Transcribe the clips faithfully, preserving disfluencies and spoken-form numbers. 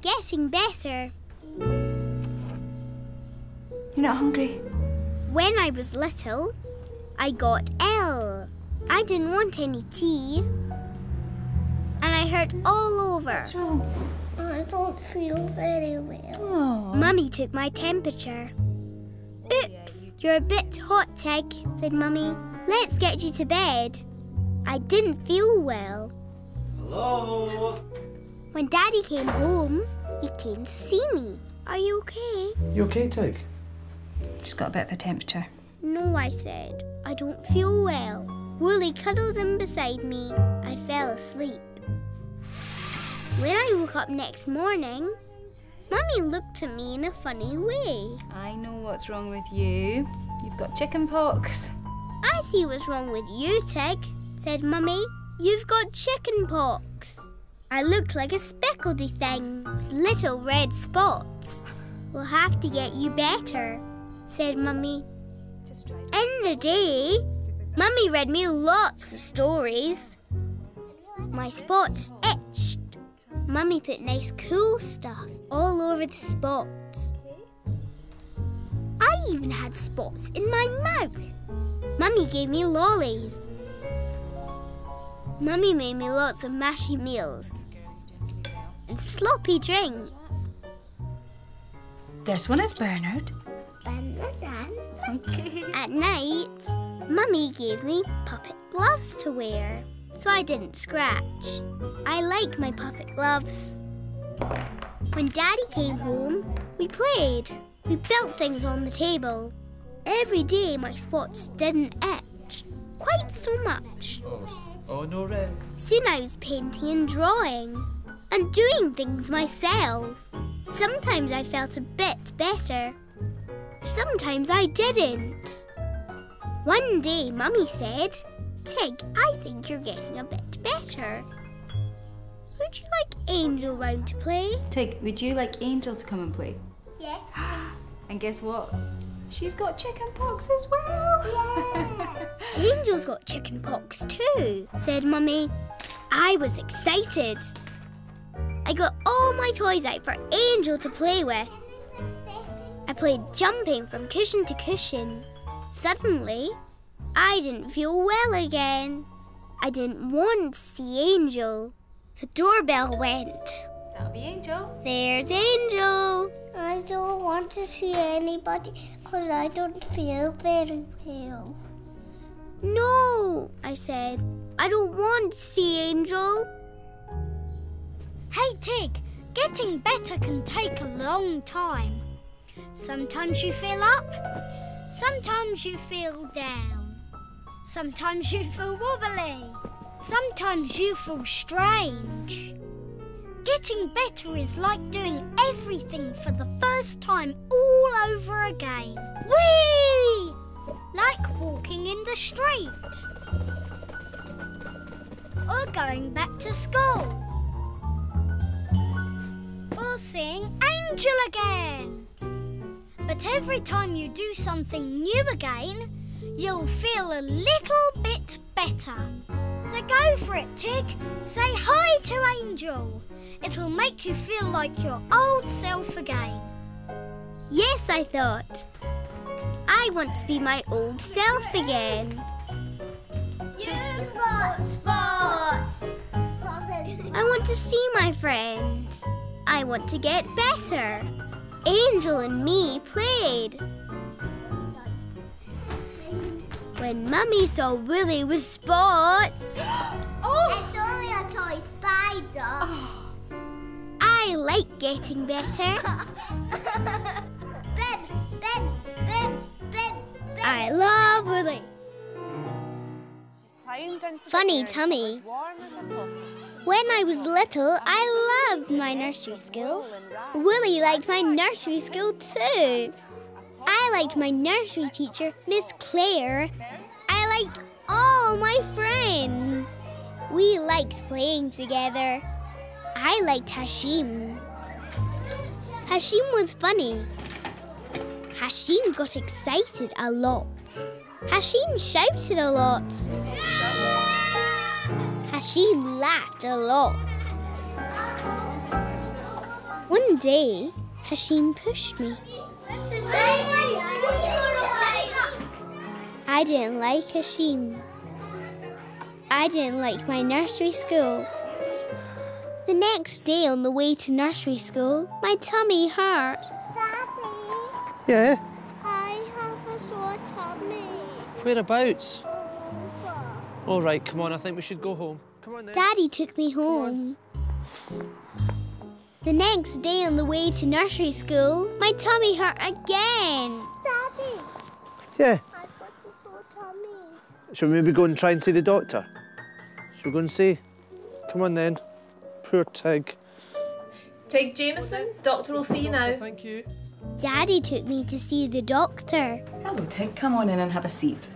getting better. You're not hungry? When I was little, I got ill. I didn't want any tea. And I hurt all over. What's wrong? I don't feel very well. Aww. Mummy took my temperature. Oops, you're a bit hot, Tig, said Mummy. Let's get you to bed. I didn't feel well. Hello? When Daddy came home, he came to see me. Are you okay? You okay, Tig? Just got a bit of a temperature. No, I said. I don't feel well. Woolly cuddled in beside me. I fell asleep. When I woke up next morning, Mummy looked at me in a funny way. I know what's wrong with you. You've got chicken pox. I see what's wrong with you, Tig, said Mummy. You've got chicken pox. I looked like a speckledy thing with little red spots. We'll have to get you better, said Mummy. In the day, Mummy read me lots of stories. My spots itched. Mummy put nice cool stuff all over the spots. I even had spots in my mouth. Mummy gave me lollies. Mummy made me lots of mashy meals and sloppy drinks. This one is Bernard. At night, Mummy gave me puppet gloves to wear, so I didn't scratch. I like my puppet gloves. When Daddy came home, we played. We built things on the table. Every day my spots didn't itch quite so much. Oh, oh no red. Soon I was painting and drawing and doing things myself. Sometimes I felt a bit better. Sometimes I didn't. One day Mummy said, Tig, I think you're getting a bit better. Would you like Angel round to play? Tig, would you like Angel to come and play? Yes, please. And guess what? She's got chicken pox as well. Yeah. Angel's got chicken pox too, said Mummy. I was excited. I got all my toys out for Angel to play with. I played jumping from cushion to cushion. Suddenly, I didn't feel well again. I didn't want to see Angel. The doorbell went. That'll be Angel. There's Angel. I don't want to see anybody because I don't feel very well. No, I said. I don't want to see Angel. Hey, Tig, getting better can take a long time. Sometimes you feel up, sometimes you feel down. Sometimes you feel wobbly. Sometimes you feel strange. Getting better is like doing everything for the first time all over again. Whee! Like walking in the street. Or going back to school. Or seeing Angel again. But every time you do something new again, you'll feel a little bit better. So go for it, Tig. Say hi to Angel. It'll make you feel like your old self again. Yes, I thought. I want to be my old self again. You've got spots. I want to see my friend. I want to get better. Angel and me played. When Mummy saw Willy with spots... Oh! It's only a toy spider. Oh. I like getting better. Ben, Ben, Ben, Ben, Ben. I love Willy. Funny tummy. When I was little, I loved my nursery school. Willy liked my nursery school too. I liked my nursery teacher, Miss Claire. I liked all my friends. We liked playing together. I liked Hashim. Hashim was funny. Hashim got excited a lot. Hashim shouted a lot. Hashim laughed a lot. D, Hashim pushed me. I didn't like Hashim. I didn't like my nursery school. The next day on the way to nursery school, my tummy hurt. Daddy? Yeah? I have a sore tummy. Whereabouts? All over. All right, come on, I think we should go home. Come on then. Daddy took me home. The next day on the way to nursery school, my tummy hurt again. Daddy? Yeah? I've got a sore tummy. Shall we maybe go and try and see the doctor? Shall we go and see? Come on then. Poor Tig. Tig Jameson, doctor will see you now. Thank you. Daddy took me to see the doctor. Hello, Tig. Come on in and have a seat.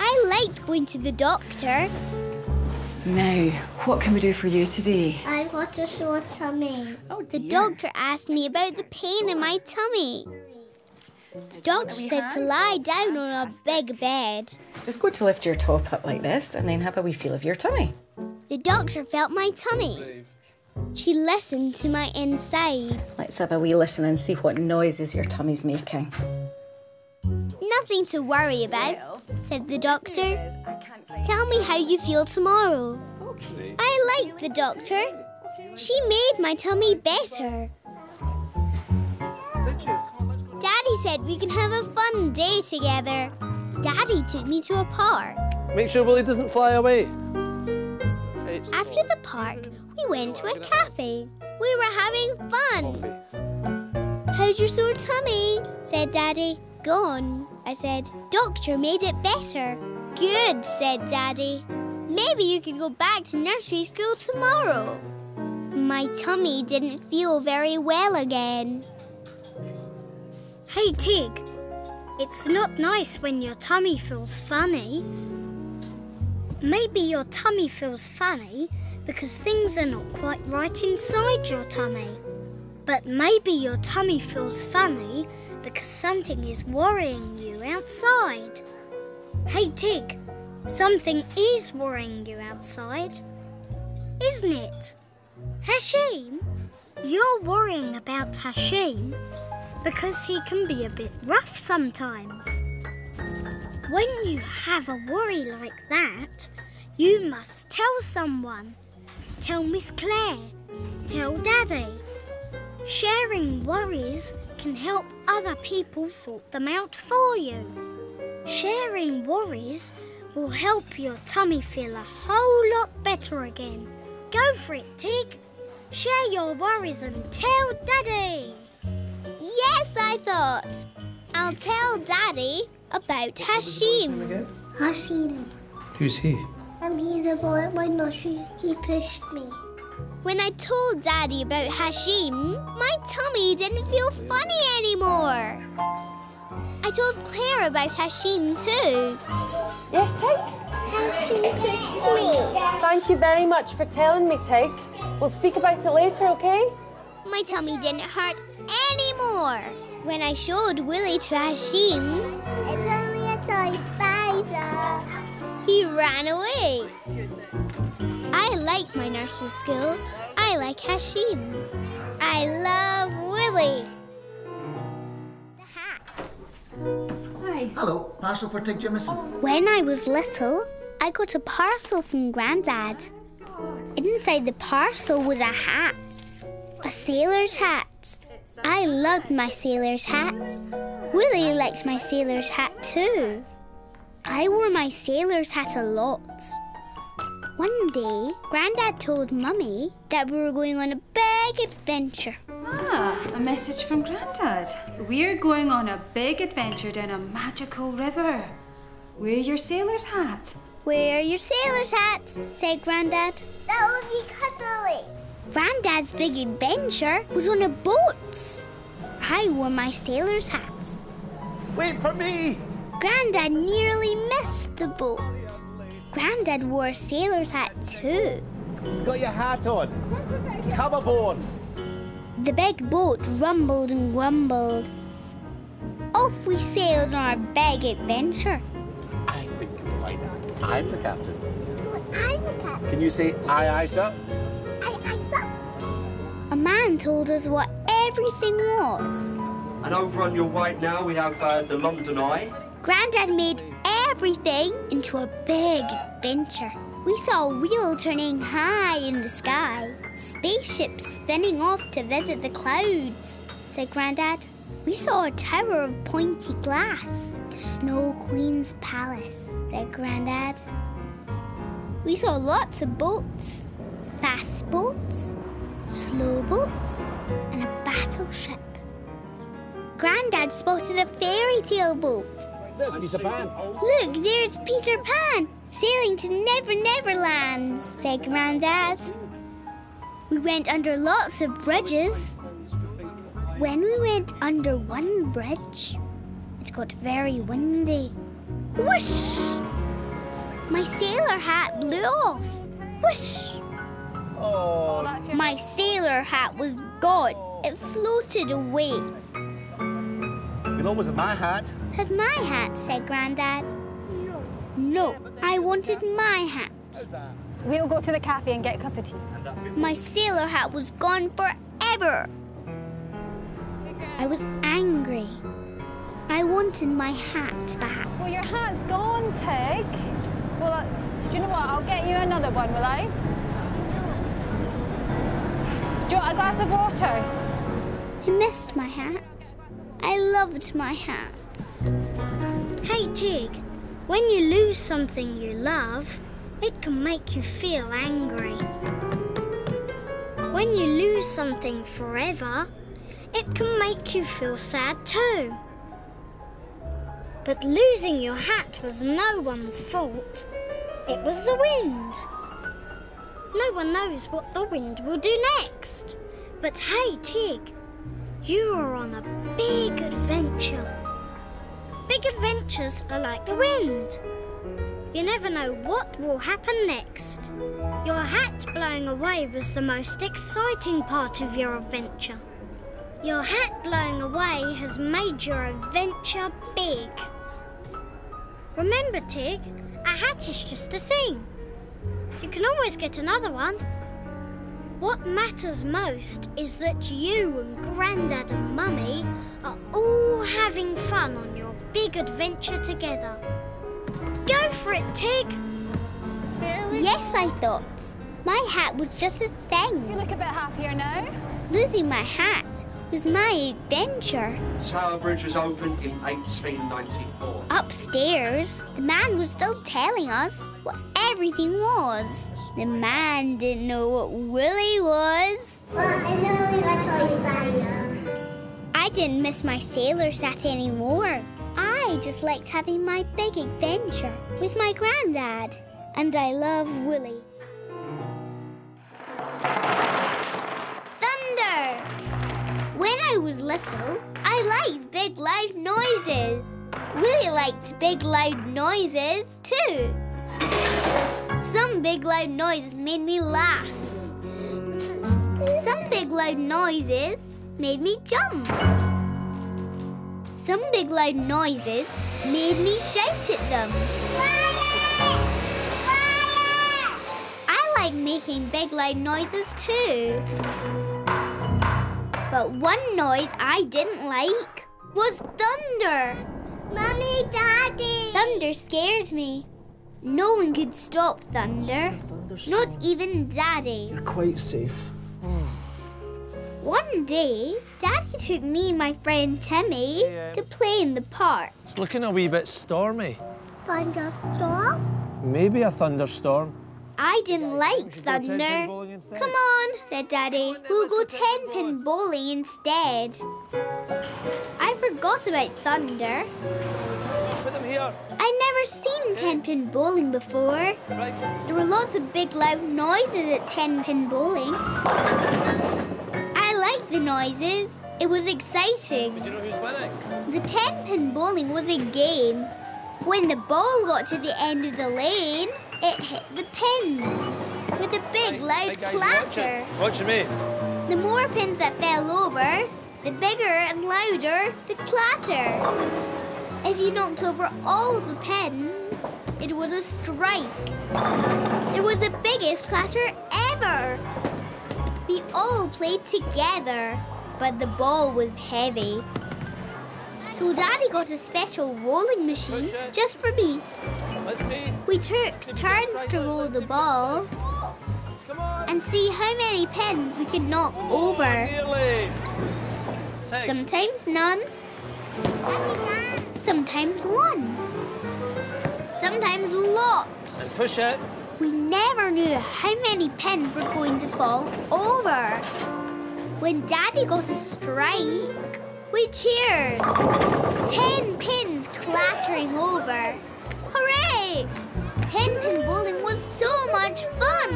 I liked going to the doctor. Now, what can we do for you today? I've got a sore tummy. Oh, dear. The doctor asked me about the pain in my tummy. The doctor said to lie down on a big bed. Just go to lift your top up like this and then have a wee feel of your tummy. The doctor felt my tummy. She listened to my inside. Let's have a wee listen and see what noises your tummy's making. Nothing to worry about, said the doctor. Tell me how you feel tomorrow. I liked the doctor. She made my tummy better. Daddy said we can have a fun day together. Daddy took me to a park. Make sure Willy doesn't fly away. After the park, we went to a cafe. We were having fun. How's your sore tummy? Said Daddy. Gone, I said. Doctor made it better. Good, said Daddy. Maybe you could go back to nursery school tomorrow. My tummy didn't feel very well again. Hey, Tig. It's not nice when your tummy feels funny. Maybe your tummy feels funny because things are not quite right inside your tummy. But maybe your tummy feels funny because something is worrying you outside. Hey, Tig, something is worrying you outside, isn't it? Hashim, you're worrying about Hashim because he can be a bit rough sometimes. When you have a worry like that, you must tell someone. Tell Miss Claire. Tell Daddy. Sharing worries can help other people sort them out for you. Sharing worries will help your tummy feel a whole lot better again. Go for it, Tig. Share your worries and tell Daddy. Yes, I thought. I'll tell Daddy. About Hashim. Hashim. Who's he? Um, he's a boy at my nursery. He pushed me. When I told Daddy about Hashim, my tummy didn't feel funny anymore. I told Claire about Hashim too. Yes, Tig? Hashim pushed me. Thank you very much for telling me, Tig. We'll speak about it later, okay? My tummy didn't hurt anymore. When I showed Willy to Hashim, it's only a toy spider, he ran away. I like my nursery school. I like Hashim. I love Willy. The hat. Hi. Hello, parcel for Tig Jameson. When I was little, I got a parcel from Grandad. Inside the parcel was a hat, a sailor's hat. I loved my sailor's hat. Willy liked my sailor's hat too. I wore my sailor's hat a lot. One day, Grandad told Mummy that we were going on a big adventure. Ah, a message from Grandad. We're going on a big adventure down a magical river. Wear your sailor's hat. Wear your sailor's hat, said Grandad. That would be cuddly. Grandad's big adventure was on a boat. I wore my sailor's hat. Wait for me! Grandad nearly missed the boat. Grandad wore a sailor's hat too. Got your hat on. Come aboard. The big boat rumbled and grumbled. Off we sailed on our big adventure. I think you'll find out. I'm the captain. Well, I'm the captain. Can you say aye aye, sir? A man told us what everything was. And over on your right now, we have uh, the London Eye. Grandad made everything into a big adventure. We saw a wheel turning high in the sky, spaceships spinning off to visit the clouds, said Grandad. We saw a tower of pointy glass, the Snow Queen's Palace, said Grandad. We saw lots of boats, fast boats, slow boats, and a battleship. Grandad spotted a fairy tale boat. There's Peter Pan. Look, there's Peter Pan, sailing to Never Never Land, said Grandad. We went under lots of bridges. When we went under one bridge, it got very windy. Whoosh! My sailor hat blew off. Whoosh! Oh. My sailor hat was gone. It floated away. You know, was it my hat? Have my hat, said Grandad. No, I wanted my hat. We'll go to the cafe and get a cup of tea. My sailor hat was gone forever. I was angry. I wanted my hat back. Well, your hat's gone, Tig. Well, I, do you know what? I'll get you another one, will I? Do you want a glass of water? I missed my hat. I loved my hat. Hey, Tig, when you lose something you love, it can make you feel angry. When you lose something forever, it can make you feel sad too. But losing your hat was no one's fault. It was the wind. No one knows what the wind will do next. But hey, Tig, you are on a big adventure. Big adventures are like the wind. You never know what will happen next. Your hat blowing away was the most exciting part of your adventure. Your hat blowing away has made your adventure big. Remember, Tig, a hat is just a thing. You can always get another one. What matters most is that you and Grandad and Mummy are all having fun on your big adventure together. Go for it, Tig! Yes, I thought. My hat was just a thing. You look a bit happier now. Losing my hat was my adventure. Tower Bridge was opened in eighteen ninety-four. Upstairs, the man was still telling us what everything was. The man didn't know what Willy was. Well, it's only a toy spider. I didn't miss my sailor's hat anymore. I just liked having my big adventure with my granddad. And I love Willy. When I was little, I liked big loud noises. Willy liked big loud noises too. Some big loud noises made me laugh. Some big loud noises made me jump. Some big loud noises made me shout at them. Quiet! Quiet! I like making big loud noises too. But one noise I didn't like was thunder. Mummy, Daddy! Thunder scared me. No one could stop thunder, not even Daddy. You're quite safe. Mm. One day, Daddy took me and my friend Timmy yeah. to play in the park. It's looking a wee bit stormy. Thunderstorm? Maybe a thunderstorm. I didn't like thunder. Come on, said Daddy. We'll go ten-pin bowling instead. I forgot about thunder. Put them here. I'd never seen ten-pin bowling before. There were lots of big loud noises at ten-pin bowling. I liked the noises. It was exciting. Did you know who's winning? The ten-pin bowling was a game. When the ball got to the end of the lane, it hit the pins with a big, loud clatter. Watch me. The more pins that fell over, the bigger and louder the clatter. If you knocked over all the pins, it was a strike. It was the biggest clatter ever. We all played together. but the ball was heavy. So Daddy got a special rolling machine just for me. We took turns to roll the ball and see how many pins we could knock over. Sometimes none, sometimes one, sometimes lots. And push it. We never knew how many pins were going to fall over. When Daddy got a strike, we cheered. Ten pins clattering over. Hooray! Ten-pin bowling was so much fun.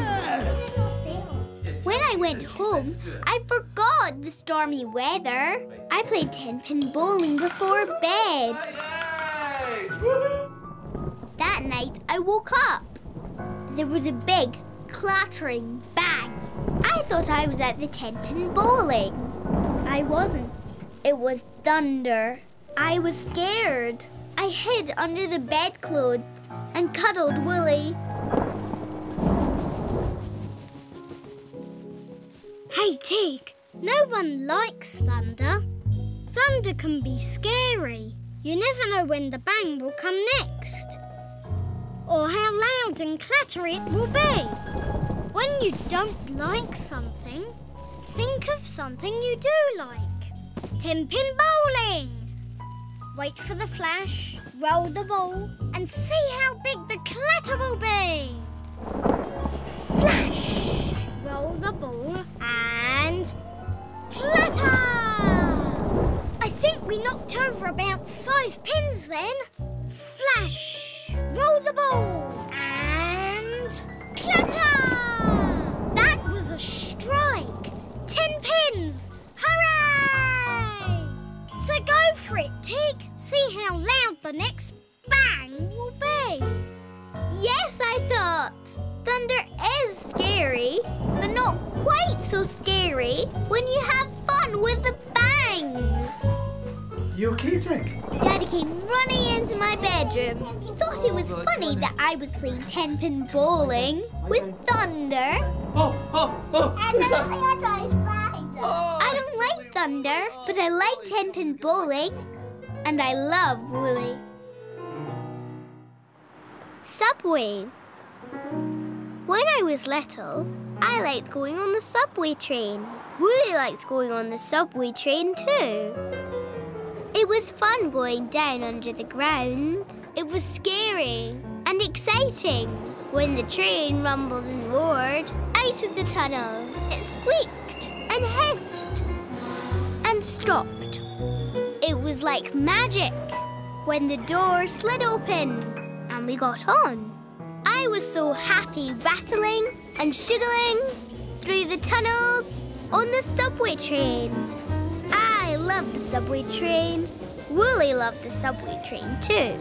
When I went home, I forgot the stormy weather. I played ten-pin bowling before bed. That night, I woke up. There was a big, clattering bang. I thought I was at the ten-pin bowling. I wasn't. It was thunder. I was scared. I hid under the bedclothes and cuddled Willy. Hey, Tig, no one likes thunder. Thunder can be scary. You never know when the bang will come next, or how loud and clattery it will be. When you don't like something, think of something you do like. Ten-pin bowling. Wait for the flash, roll the ball, and see how big the clatter will be. Flash! Roll the ball and clatter! I think we knocked over about five pins then. Flash! Roll the ball and clatter! That was a strike. Ten pins! Hooray! So go for it, Tig. See how loud the next bang will be. Yes, I thought. Thunder is scary, but not quite so scary when you have fun with the bangs. You okay, Tig? Daddy came running into my bedroom. He thought it was funny that I was playing ten-pin bowling with thunder. Oh, oh, oh! And then I thunder. I don't like thunder, but I like ten-pin bowling, and I love Willy. Subway. When I was little, I liked going on the subway train. Willy liked going on the subway train too. It was fun going down under the ground. It was scary and exciting. When the train rumbled and roared out of the tunnel, it squeaked and hissed and stopped. It was like magic when the door slid open and we got on. I was so happy rattling and shuggling through the tunnels on the subway train. I loved the subway train. Willy loved the subway train too.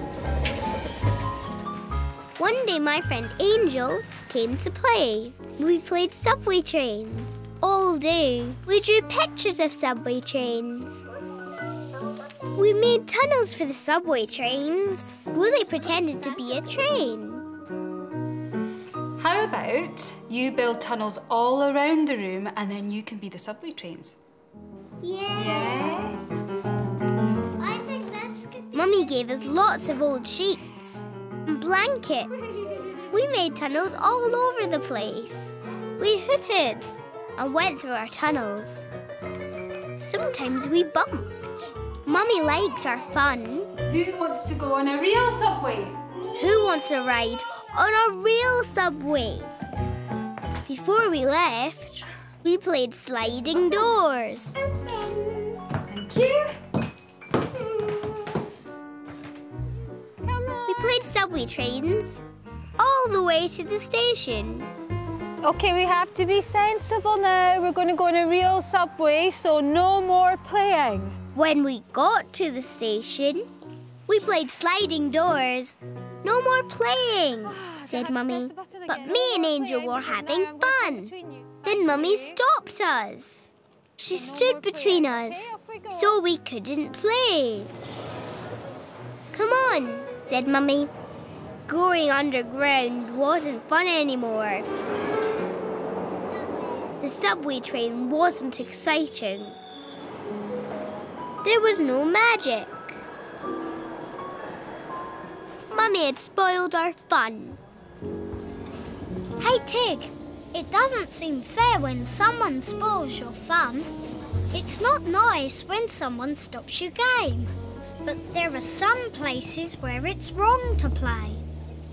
One day my friend Angel came to play. We played subway trains all day. We drew pictures of subway trains. We made tunnels for the subway trains. Willy pretended to be a train. How about you build tunnels all around the room and then you can be the subway trains? Yeah. yeah. I think that's good. Mummy gave us lots of old sheets and blankets. We made tunnels all over the place. We hooted and went through our tunnels. Sometimes we bumped. Mummy liked our fun. Who wants to go on a real subway? Who wants to ride on a real subway? Before we left, we played sliding doors. Thank you. We played subway trains all the way to the station. Okay, we have to be sensible now. We're going to go on a real subway, so no more playing. When we got to the station, we played sliding doors. No more playing, said Mummy. But me and Angel were having fun. Then Mummy stopped us. She stood between us, so we couldn't play. Come on, said Mummy. Going underground wasn't fun anymore. The subway train wasn't exciting. There was no magic. Mummy had spoiled our fun. Hey, Tig, it doesn't seem fair when someone spoils your fun. It's not nice when someone stops your game. But there are some places where it's wrong to play.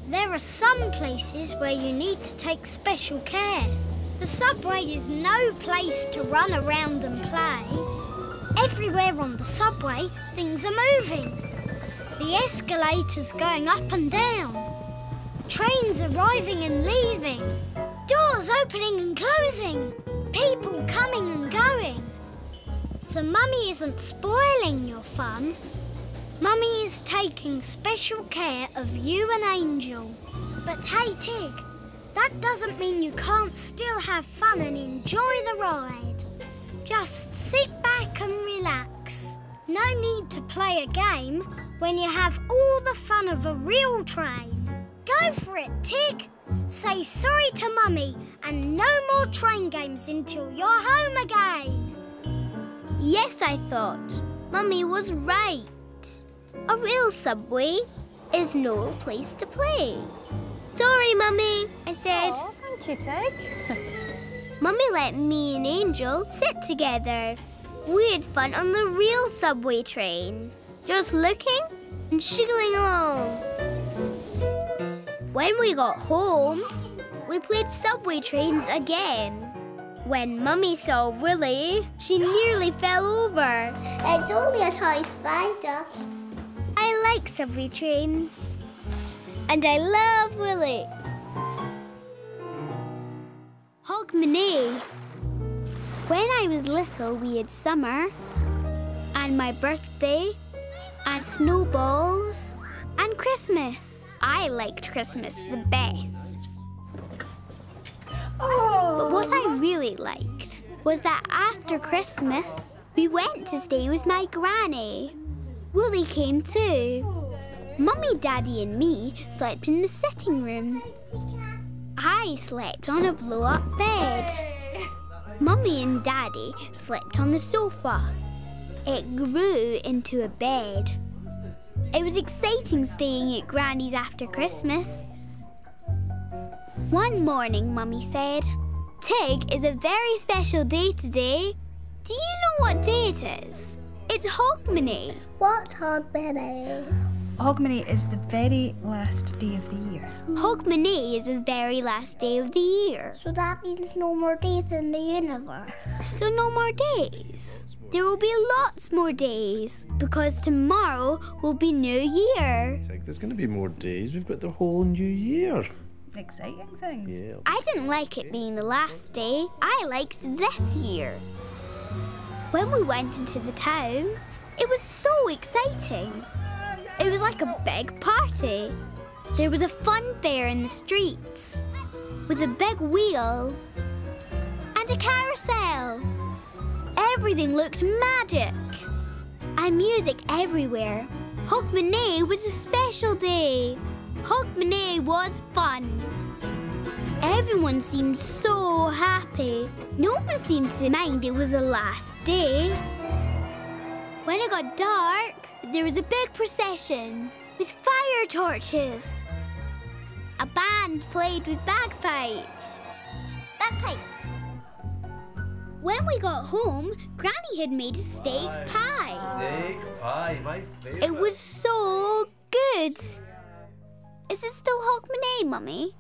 There are some places where you need to take special care. The subway is no place to run around and play. Everywhere on the subway, things are moving. The escalator's going up and down. Trains arriving and leaving. Doors opening and closing. People coming and going. So Mummy isn't spoiling your fun. Mummy is taking special care of you and Angel. But hey, Tig, that doesn't mean you can't still have fun and enjoy the ride. Just sit back and relax. No need to play a game when you have all the fun of a real train. Go for it, Tig. Say sorry to Mummy and no more train games until you're home again. Yes, I thought. Mummy was right. A real subway is no place to play. Sorry, Mummy, I said. Oh, thank you, Tig. Mummy let me and Angel sit together. We had fun on the real subway train, just looking and shiggling along. When we got home, we played subway trains again. When Mummy saw Willy, she nearly fell over. It's only a toy spider. I like subway trains. And I love Willy. Hogmanay. When I was little, we had summer, and my birthday, and snowballs, and Christmas. I liked Christmas the best. Oh. But what I really liked was that after Christmas, we went to stay with my granny. Willy came too. Mummy, Daddy and me slept in the sitting room. I slept on a blow-up bed. Mummy and Daddy slept on the sofa. It grew into a bed. It was exciting staying at Granny's after Christmas. One morning, Mummy said, "Tig, is a very special day today. Do you know what day it is? It's Hogmanay." What's Hogmanay? Hogmanay is the very last day of the year. Hogmanay is the very last day of the year. So that means no more days in the universe. So no more days. There will be lots more days because tomorrow will be New Year. Like, there's going to be more days. We've got the whole New Year. Exciting things. Yeah. I didn't like it being the last day. I liked this year. When we went into the town, it was so exciting. It was like a big party. There was a fun fair in the streets with a big wheel and a carousel. Everything looked magic and music everywhere. Hogmanay was a special day. Hogmanay was fun. Everyone seemed so happy. No one seemed to mind it was the last day. When it got dark, there was a big procession with fire torches. A band played with bagpipes. Bagpipes. When we got home, Granny had made a steak pies. pie. Steak pie, my favourite. It was so good. Is it still Hogmanay, Mummy?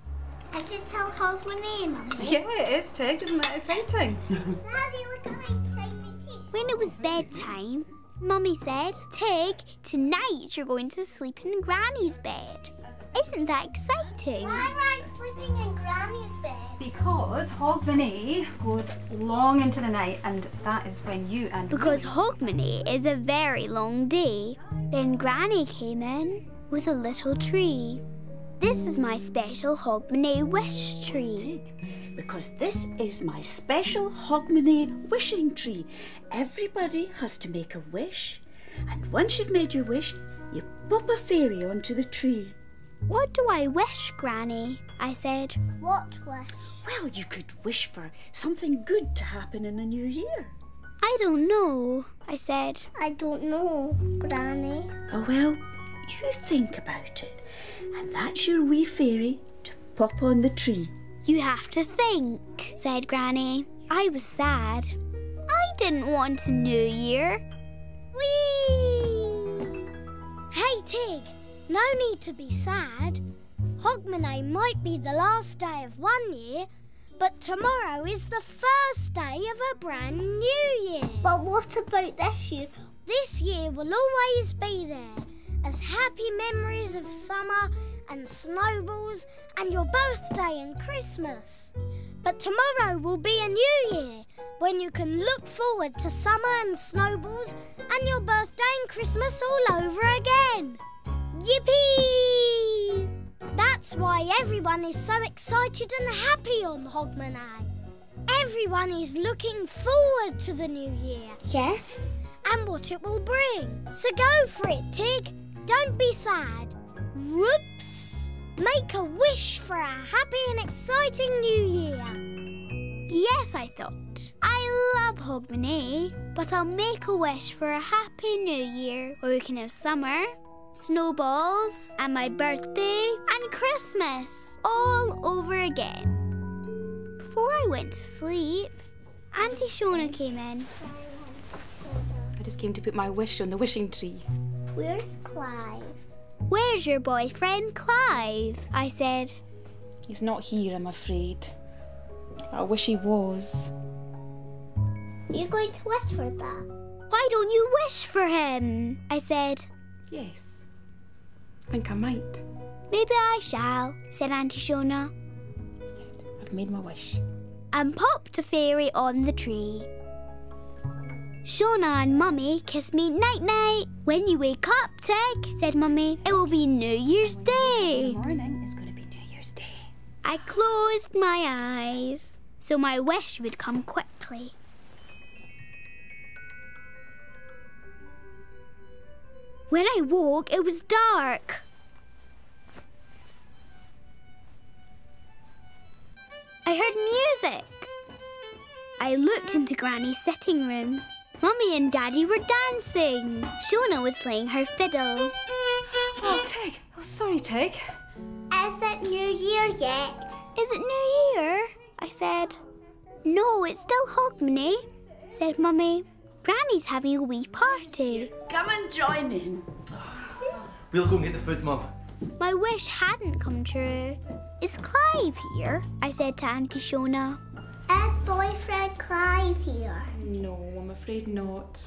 I just tell Hogmanay, Mummy. Yeah, it is, Tig. Isn't that exciting? Daddy, look at my shiny teeth. When it was bedtime, Mummy said, "Tig, tonight you're going to sleep in Granny's bed." Isn't that exciting? Why am I sleeping in Granny's bed? Because Hogmanay goes long into the night, and that is when you and Because Hogmanay is a very long day. Then Granny came in with a little tree. This is my special Hogmanay wish tree. Tig, because this is my special Hogmanay wishing tree. Everybody has to make a wish, and once you've made your wish, you pop a fairy onto the tree. What do I wish, Granny? I said. What wish? Well, you could wish for something good to happen in the new year. I don't know, I said. I don't know, Granny. Oh, well, you think about it. And that's your wee fairy to pop on the tree. You have to think, said Granny. I was sad. I didn't want a new year. Whee! Hey, Tig, no need to be sad. Hogmanay might be the last day of one year, but tomorrow is the first day of a brand new year. But what about this year? This year will always be there, as happy memories of summer and snowballs and your birthday and Christmas. But tomorrow will be a new year, when you can look forward to summer and snowballs and your birthday and Christmas all over again. Yippee! That's why everyone is so excited and happy on Hogmanay. Everyone is looking forward to the new year. Yes. And what it will bring. So go for it, Tig. Don't be sad. Whoops! Make a wish for a happy and exciting new year. Yes, I thought. I love Hogmanay, but I'll make a wish for a happy new year where we can have summer, snowballs, and my birthday and Christmas all over again. Before I went to sleep, Auntie Shona came in. I just came to put my wish on the wishing tree. Where's Clive? Where's your boyfriend, Clive? I said. He's not here, I'm afraid. I wish he was. You're going to wish for that? Why don't you wish for him? I said. Yes. I think I might. Maybe I shall, said Auntie Shona. I've made my wish. And popped a fairy on the tree. Shona and Mummy kissed me night-night. When you wake up, Tig, said Mummy, it will be New Year's Day. Good morning, it's going to be New Year's Day. I closed my eyes so my wish would come quickly. When I woke, it was dark. I heard music. I looked into Granny's sitting room. Mummy and Daddy were dancing. Shona was playing her fiddle. Oh, Tig. Oh, sorry, Tig. Is it New Year yet? Is it New Year? I said. No, it's still Hogmanay, said Mummy. Granny's having a wee party. Come and join in. We'll go and get the food, Mum. My wish hadn't come true. Is Clive here? I said to Auntie Shona. Is boyfriend Clive here? No, I'm afraid not.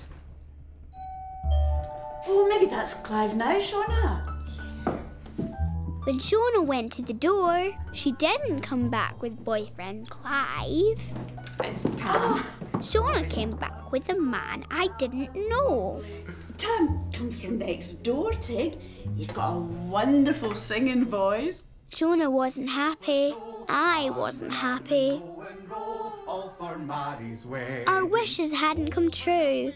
Oh, maybe that's Clive now, Shona. When Shona went to the door, she didn't come back with boyfriend Clive. It's Tam. Shona came back with a man I didn't know. Tam comes from next door, Tig. He's got a wonderful singing voice. Shona wasn't happy. I wasn't happy. Our wishes hadn't come true.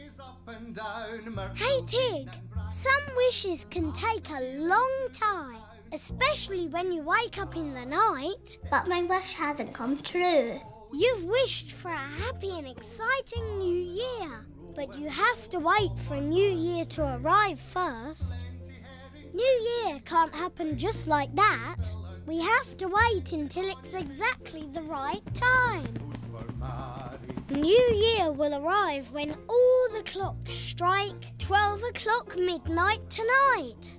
Hey, Tig. Some wishes can take a long time. Especially when you wake up in the night. But my wish hasn't come true. You've wished for a happy and exciting new year. But you have to wait for a new year to arrive first. New year can't happen just like that. We have to wait until it's exactly the right time. New year will arrive when all the clocks strike twelve o'clock midnight tonight.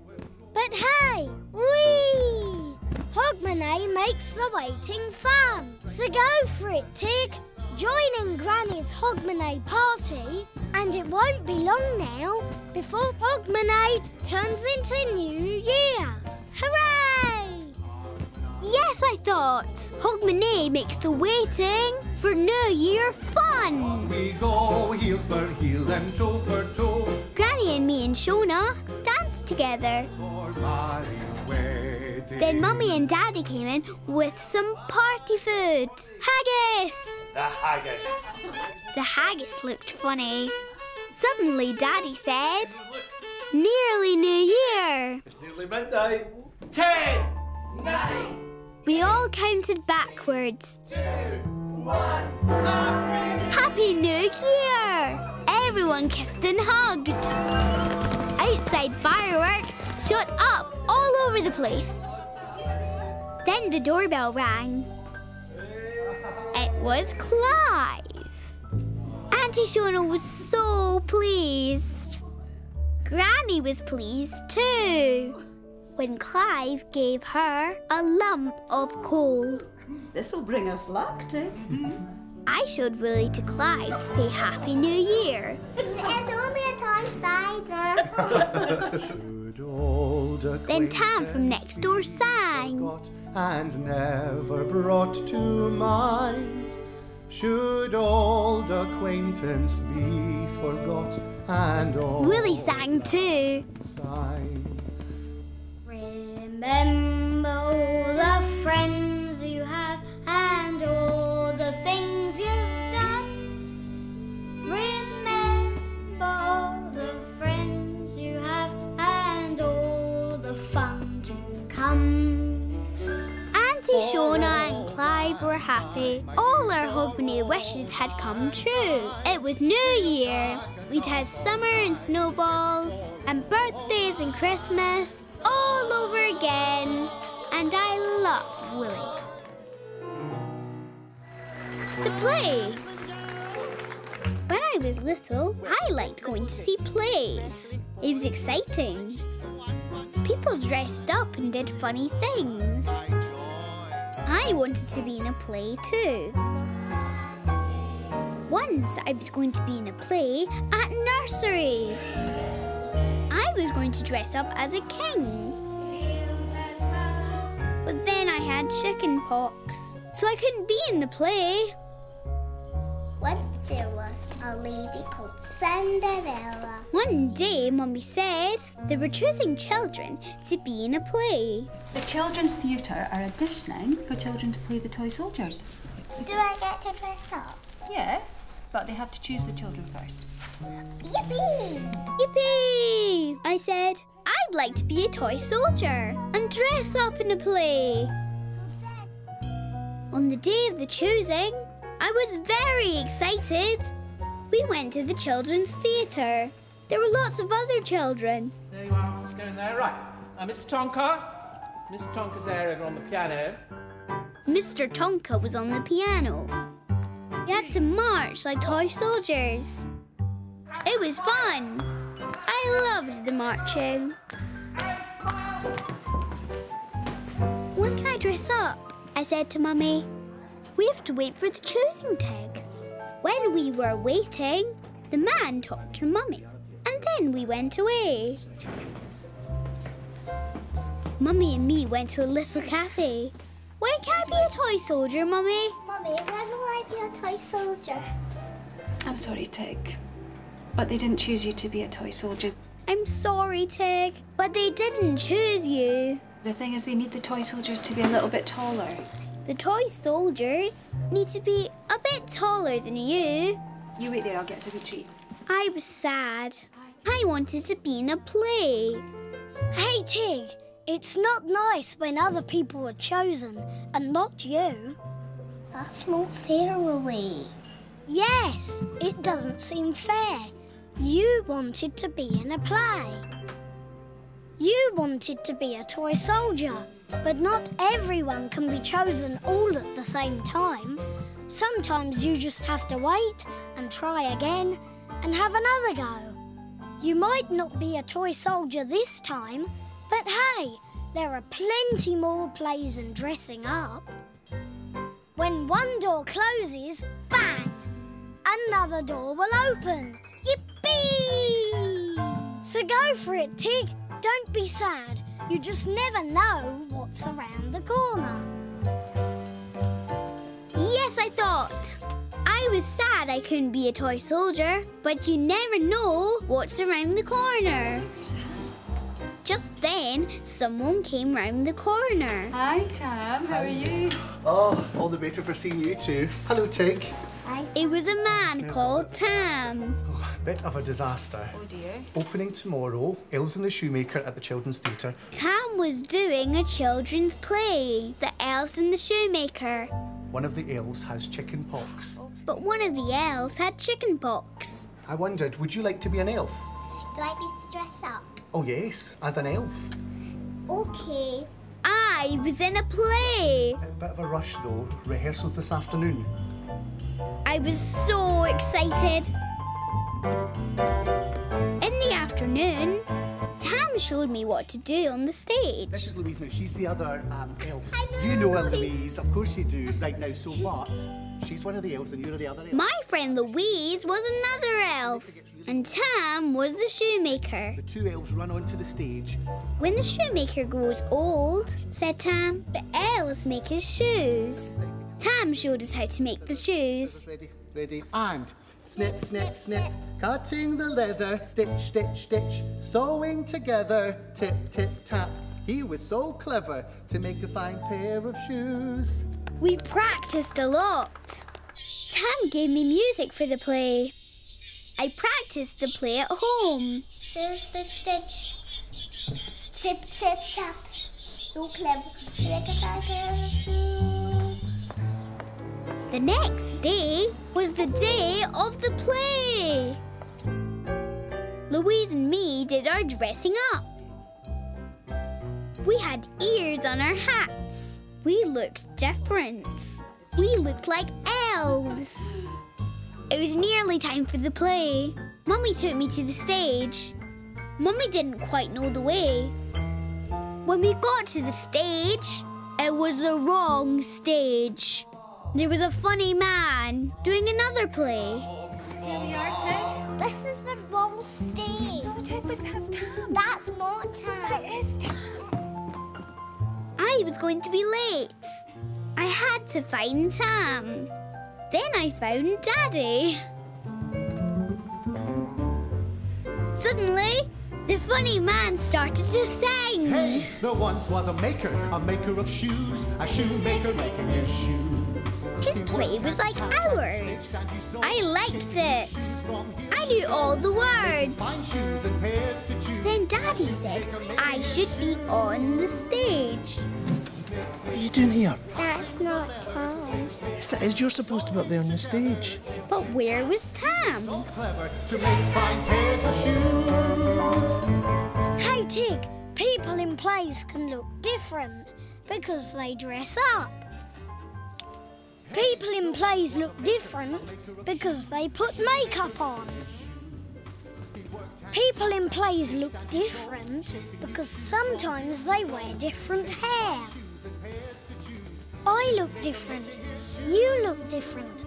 But hey, whee! Hogmanay makes the waiting fun. So go for it, Tig. Joining Granny's Hogmanay party, and it won't be long now before Hogmanay turns into New Year. Hooray! Yes, I thought. Hogmanay makes the waiting for New Year fun. On we go, heel for heel and toe for toe. Granny and me and Shona danced together. Then Mummy and Daddy came in with some party food. Haggis! The haggis. The haggis looked funny. Suddenly Daddy said, nearly New Year. It's nearly midnight. Ten, nine. We all counted backwards. Two, one. Happy New Year! Everyone kissed and hugged. Outside fireworks shot up all over the place. Then the doorbell rang. It was Clive. Auntie Shona was so pleased. Granny was pleased too, when Clive gave her a lump of coal. This'll bring us luck, Tig. I showed Willy to Clive to say Happy New Year. It's only a toy spider. Then Tam from next door sang. And never brought to mind. Should old acquaintance be forgot and all. Willy sang too. Sign. Remember all the friends you have and all the things you've done. Remember all the friends you have and all the fun to come. Auntie Shona and Clive were happy. All our Hogmanay wishes had come true. It was New Year. We'd have summer and snowballs and birthdays and Christmas all over again. And I love Willy. The play. When I was little, I liked going to see plays. It was exciting. People dressed up and did funny things. I wanted to be in a play too. Once I was going to be in a play at nursery. I was going to dress up as a king. But then I had chicken pox, so I couldn't be in the play. Once there was a lady called Cinderella. One day, Mummy said they were choosing children to be in a play. The children's theatre are auditioning for children to play the toy soldiers. Do I get to dress up? Yeah, but they have to choose the children first. Yippee! Yippee! I said, I'd like to be a toy soldier and dress up in a play. On the day of the choosing, I was very excited. We went to the children's theatre. There were lots of other children. There you are. Let's go in there. Right. Uh, Mister Tonka. Mister Tonka's there over on the piano. Mister Tonka was on the piano. He had to march like toy soldiers. It was fun. I loved the marching. When can I dress up? I said to Mummy. We have to wait for the choosing, Tig. When we were waiting, the man talked to Mummy, and then we went away. Mummy and me went to a little cafe. Where can I be a toy soldier, Mummy? Mummy, when will I be a toy soldier? I'm sorry, Tig, but they didn't choose you to be a toy soldier. I'm sorry, Tig, but they didn't choose you. The thing is, they need the toy soldiers to be a little bit taller. The toy soldiers need to be a bit taller than you. You wait there, I'll get us a good treat. I was sad. I wanted to be in a play. Hey, Tig, it's not nice when other people are chosen and not you. That's not fair, Willy. Yes, it doesn't seem fair. You wanted to be in a play. You wanted to be a toy soldier. But not everyone can be chosen all at the same time. Sometimes you just have to wait and try again and have another go. You might not be a toy soldier this time, but hey, there are plenty more plays and dressing up. When one door closes, bang! Another door will open. Yippee! So go for it, Tig. Don't be sad. You just never know what's around the corner. Yes, I thought. I was sad I couldn't be a toy soldier, but you never know what's around the corner. Just then, someone came round the corner. Hi, Tam. How are you? Oh, all the better for seeing you two. Hello, Tig. Hi. It was a man called Tam. Oh, a bit of a disaster. Oh, dear. Opening tomorrow, Elves and the Shoemaker at the Children's Theatre. Tam was doing a children's play, The Elves and the Shoemaker. One of the elves has chicken pox. But one of the elves had chicken pox. I wondered, would you like to be an elf? Do I need to dress up? Oh yes, as an elf. Okay. I was in a play. A bit of a rush though. Rehearsals this afternoon. I was so excited. In the afternoon, Tam showed me what to do on the stage. This is Louise now. She's the other um, elf. I know you know her, Louise. Of course you do. Right now, so what? She's one of the elves and you're the other elf. My friend Louise was another elf. And Tam was the shoemaker. The two elves run onto the stage. When the shoemaker grows old, said Tam, the elves make his shoes. Tam showed us how to make the shoes. Ready, ready, and snip, snip, snip, cutting the leather, stitch, stitch, stitch, sewing together, tip, tip, tap. He was so clever to make a fine pair of shoes. We practiced a lot. Tam gave me music for the play. I practiced the play at home. Stitch, stitch, stitch, tip, tip, tap. So clever to make a fine pair of shoes. The next day was the day of the play. Louise and me did our dressing up. We had ears on our hats. We looked different. We looked like elves. It was nearly time for the play. Mummy took me to the stage. Mummy didn't quite know the way. When we got to the stage, it was the wrong stage. There was a funny man doing another play. Here we are, Ted. This is the wrong stage. No, Ted, look, that's Tam. That's not Tam. That is Tam. I was going to be late. I had to find Tam. Then I found Daddy. Suddenly, the funny man started to sing. Hey, there once was a maker, a maker of shoes, a shoemaker making his shoes. His play was like ours. I liked it. I knew all the words. Then Daddy said I should be on the stage. What are you doing here? That's not Tam. Yes, it is. You're supposed to be up there on the stage. But where was Tam? Hey, Tig, people in plays can look different because they dress up. People in plays look different because they put makeup on. People in plays look different because sometimes they wear different hair. I look different, you look different,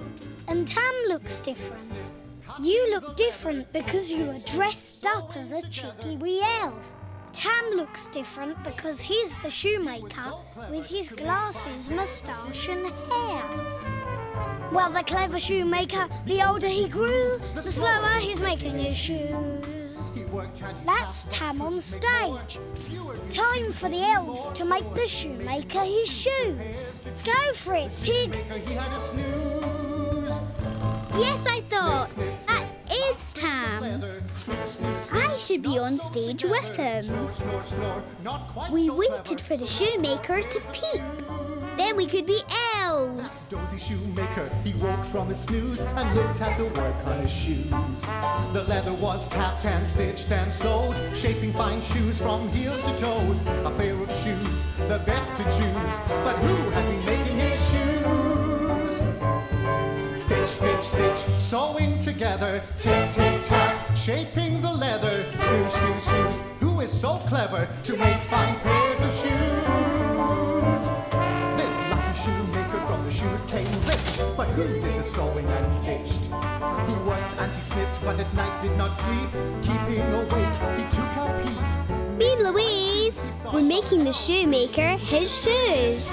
and Tam looks different. You look different because you are dressed up as a cheeky wee elf. Tam looks different because he's the shoemaker with his glasses, moustache and hair. Well, the clever shoemaker, the older he grew, the slower he's making his shoes. That's Tam on stage. Time for the elves to make the shoemaker his shoes. Go for it, Tig. Yes, I thought. That is Tam. I should be on stage with him. We waited for the shoemaker to peep. Then we could be elves. Dozy shoemaker, he woke from his snooze and looked at the work on his shoes. The leather was tapped and stitched and sewed, shaping fine shoes from heels to toes. A pair of shoes, the best to choose. But who had been making his shoes? Stitch, stitch, stitch, sewing together, tip, tip, tap. Shaping the leather, shoes, shoes, shoes. Who is so clever to make fine pairs of shoes? This lucky shoemaker from the shoes came rich, but who did the sewing and stitched? He worked and he slipped, but at night did not sleep. Keeping awake, he took a peep. Me and Louise were making the shoemaker his shoes.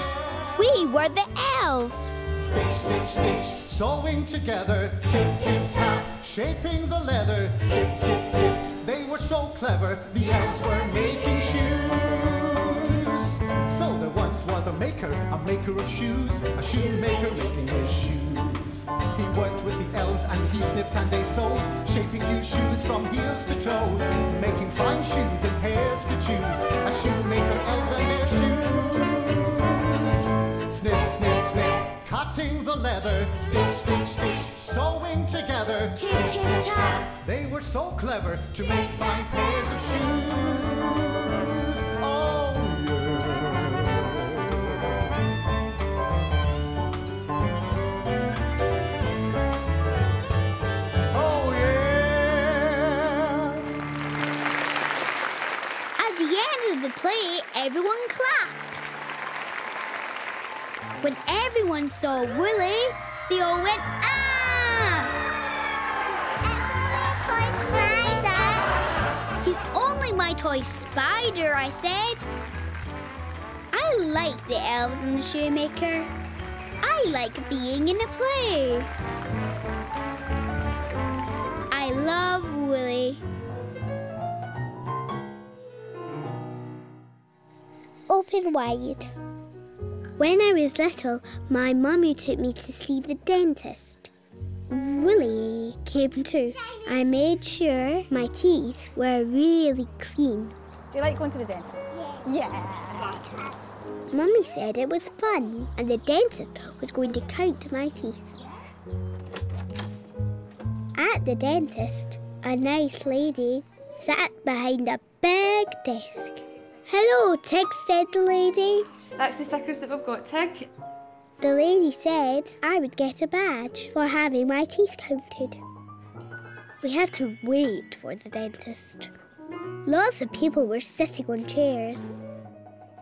We were the elves. Stitch, stitch, stitch. Sewing together, tip, tip, tap, shaping the leather, snip, snip, snip. They were so clever, the elves were making shoes. So there once was a maker, a maker of shoes, a shoemaker making his shoes. He worked with the elves and he snipped and they sewed, shaping new shoes from heels to toes, making fine shoes and pairs to choose, a shoemaker elves and their shoes. Snip, snip, snip. Cutting the leather, stitch, stitch, stitch, sewing together. Tip, tip, tap. They were so clever to make fine pairs of shoes. Oh, yeah. Oh, yeah. At the end of the play, everyone clapped. When everyone saw Willy, they all went, ah! It's only a toy spider. He's only my toy spider, I said. I like the Elves and the Shoemaker. I like being in a play. I love Willy. Open wide. When I was little, my mummy took me to see the dentist. Willy came too. I made sure my teeth were really clean. Do you like going to the dentist? Yeah. Yeah. Mummy said it was fun, and the dentist was going to count my teeth. At the dentist, a nice lady sat behind a big desk. Hello, Tig, said the lady. That's the stickers that we've got, Tig. The lady said I would get a badge for having my teeth counted. We had to wait for the dentist. Lots of people were sitting on chairs.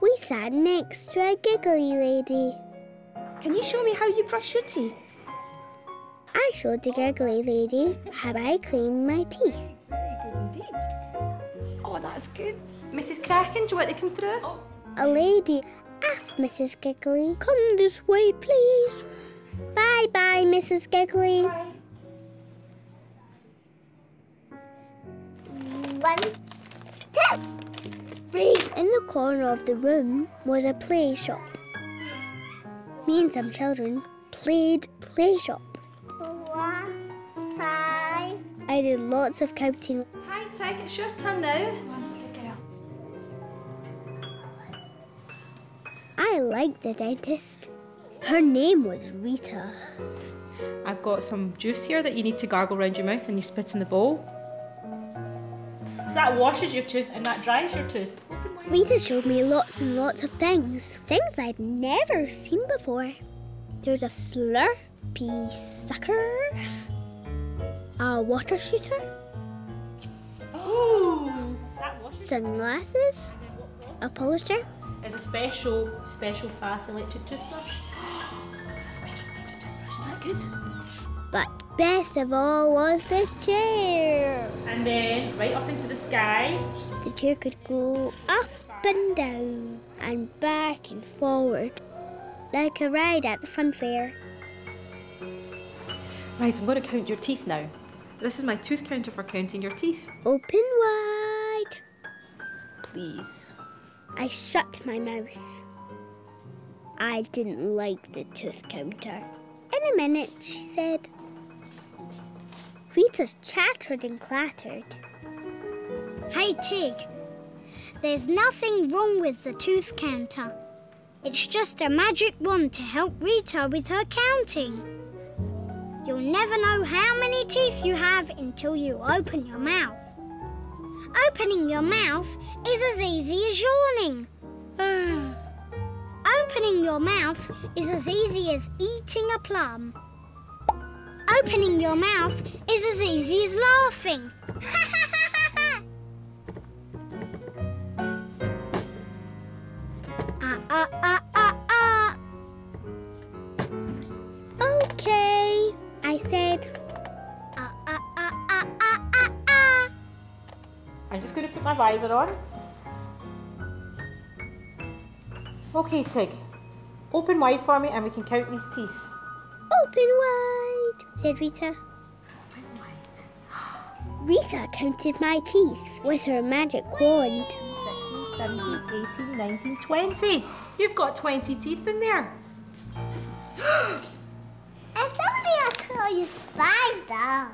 We sat next to a giggly lady. Can you show me how you brush your teeth? I showed the giggly lady how I clean my teeth. Very good indeed. Oh, that's good. Missus Kraken, do you want to come through? Oh. A lady asked Missus Giggly, come this way, please. Bye-bye, Missus Giggly. Bye. One, two, three. In the corner of the room was a play shop. Me and some children played play shop. Four, five. I did lots of counting. Tig, it's your turn now. I like the dentist. Her name was Rita. I've got some juice here that you need to gargle around your mouth and you spit in the bowl. So that washes your tooth and that dries your tooth. Rita showed me lots and lots of things. Things I'd never seen before. There's a Slurpee sucker. A water shooter. Ooh, sunglasses, a polisher. It's a special, special fast electric toothbrush. It's a special electric toothbrush. Is that good? But best of all was the chair. And then right up into the sky. The chair could go up and down and back and forward, like a ride at the fun fair. Right, I'm going to count your teeth now. This is my tooth counter for counting your teeth. Open wide. Please. I shut my mouth. I didn't like the tooth counter. In a minute, she said. Rita chattered and clattered. Hey, Tig. There's nothing wrong with the tooth counter. It's just a magic wand to help Rita with her counting. You'll never know how many teeth you have until you open your mouth. Opening your mouth is as easy as yawning. Opening your mouth is as easy as eating a plum. Opening your mouth is as easy as laughing. uh, uh, uh, uh, uh. Okay. I said, ah, ah, ah, ah, ah, ah, ah. I'm just going to put my visor on. Okay, Tig, open wide for me and we can count these teeth. Open wide, said Rita. Open wide. Rita counted my teeth with her magic wand. seventeen, seventeen, eighteen, nineteen, twenty. You've got twenty teeth in there. It's only a toy spider.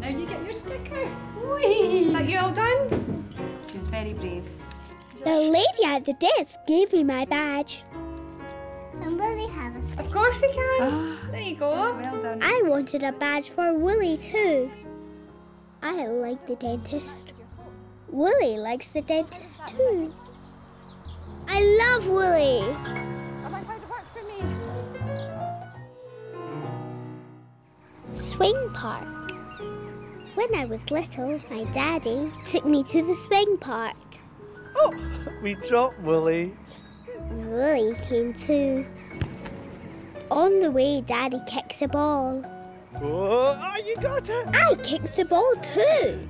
Now you get your sticker. Whee! Are you all done? She was very brave. The lady at the desk gave me my badge. And will they have a Of course you can. There you go. Oh, well done. I wanted a badge for Willy too. I like the dentist. Willy likes the dentist too. I love Willy. Am I trying to work for me? Swing park. When I was little, my daddy took me to the swing park. Oh, we dropped Willy. Willy came too. On the way, Daddy kicks a ball. Oh, oh, you got it! I kicked the ball too.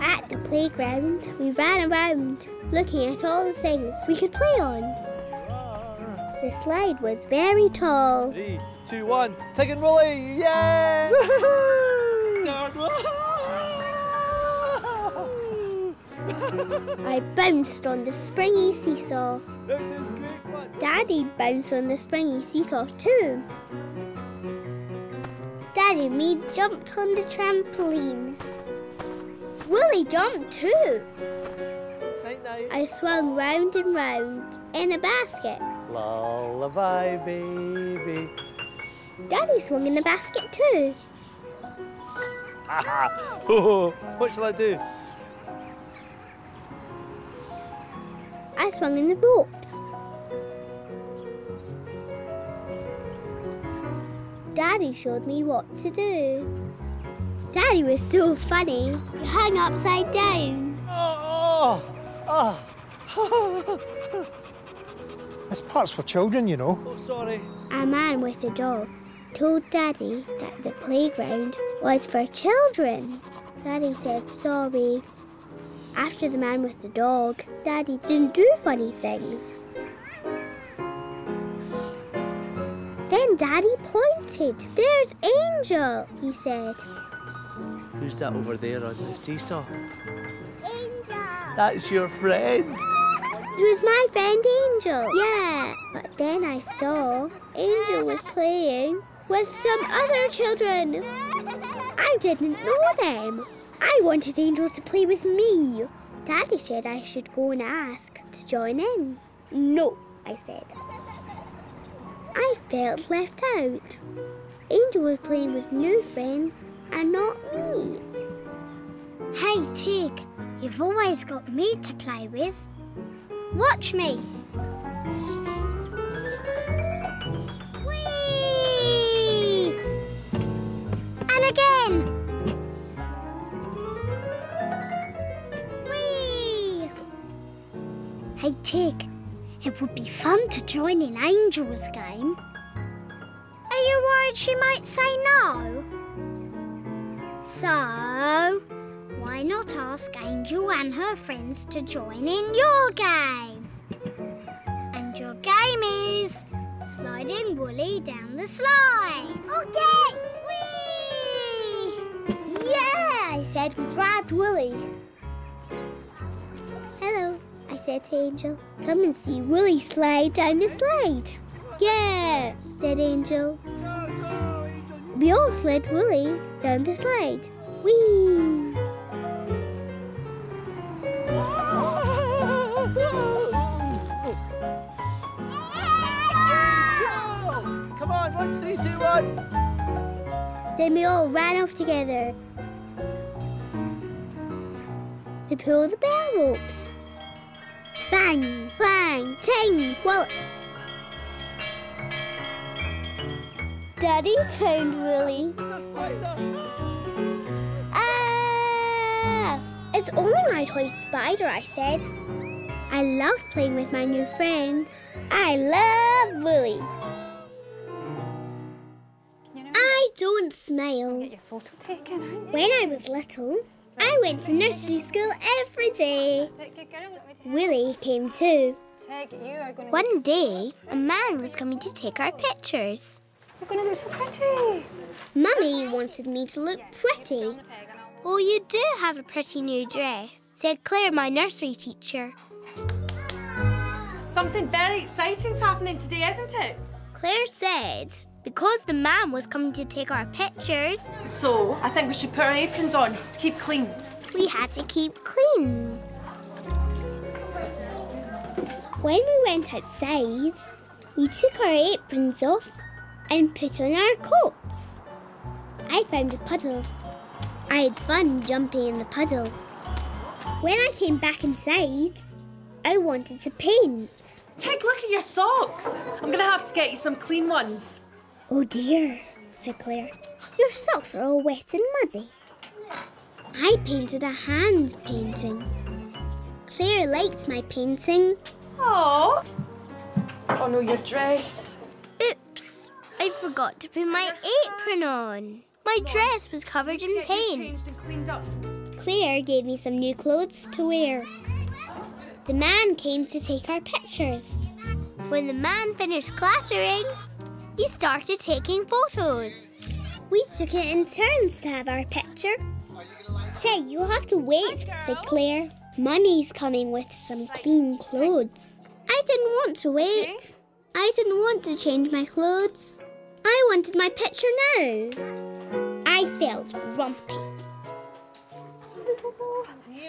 At the playground, we ran around, looking at all the things we could play on. The slide was very tall. Three, two, one, Tig and Woolly! Yeah! I bounced on the springy seesaw. That is great fun. Daddy bounced on the springy seesaw too. Daddy and me jumped on the trampoline. Willy jumped too. Night, night. I swung round and round in a basket. Lullaby, baby. Daddy swung in the basket too. Ah, oh, what shall I do? I swung in the ropes. Daddy showed me what to do. Daddy was so funny. He hung upside down. Oh, oh, oh. This part's for children, you know. Oh, sorry. A man with a dog told Daddy that the playground was for children. Daddy said sorry. After the man with the dog, Daddy didn't do funny things. Then Daddy pointed. There's Angel, he said. Who's that over there on the seesaw? Angel! That's your friend. It was my friend Angel. Yeah, but then I saw Angel was playing with some other children. I didn't know them. I wanted Angel to play with me. Daddy said I should go and ask to join in. No, I said. I felt left out. Angel was playing with new friends and not me. Hey, Tig, you've always got me to play with. Watch me. Whee! And again. Whee! Hey, Tig, it would be fun to join in Angel's game. Are you worried she might say no? So, why not ask Angel and her friends to join in your game? And your game is sliding Woolly down the slide. Okay! Whee! Yeah! I said, grabbed Woolly. Hello, I said to Angel. Come and see Woolly slide down the slide. Yeah, said Angel. We all slid Woolly down the slide. Whee! Then we all ran off together to pull the bell ropes. Bang, bang, ting, well. Daddy found Willy. Ah! It's only my toy spider, I said. I love playing with my new friend. I love Willy. Don't smile. Get your photo taken, aren't you? When I was little, I went to nursery school every day. Willy came too. One day, a man was coming to take our pictures. You're going to look so pretty. Mummy wanted me to look pretty. Oh, you do have a pretty new dress, said Claire, my nursery teacher. Something very exciting's happening today, isn't it? Claire said, because the man was coming to take our pictures. So, I think we should put our aprons on to keep clean. we had to keep clean. When we went outside, we took our aprons off and put on our coats. I found a puddle. I had fun jumping in the puddle. When I came back inside, I wanted to paint. Tig, look at your socks. I'm going to have to get you some clean ones. Oh dear, said Claire. Your socks are all wet and muddy. I painted a hand painting. Claire liked my painting. Aww. Oh no, your dress. Oops, I forgot to put my apron on. My dress was covered in paint. Claire gave me some new clothes to wear. The man came to take our pictures. When the man finished clattering, he started taking photos. We took it in turns to have our picture. Tig, you'll have to wait, said Claire. Mummy's coming with some clean clothes. I didn't want to wait. I didn't want to change my clothes. I wanted my picture now. I felt grumpy.